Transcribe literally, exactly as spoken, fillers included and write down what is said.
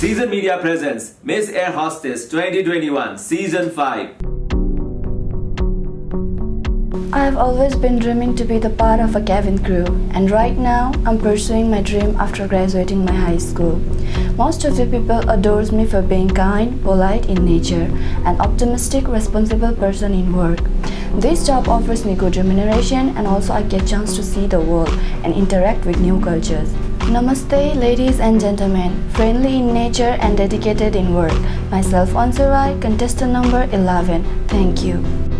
Season Media presents Miss Air Hostess twenty twenty-one Season five. I have always been dreaming to be the part of a cabin crew, and right now I'm pursuing my dream after graduating my high school. Most of the people adores me for being kind, polite in nature, and optimistic, responsible person in work. This job offers me good remuneration, and also I get chance to see the world and interact with new cultures. Namaste ladies and gentlemen, friendly in nature and dedicated in work. Myself Anshu Rai, contestant number eleven. Thank you.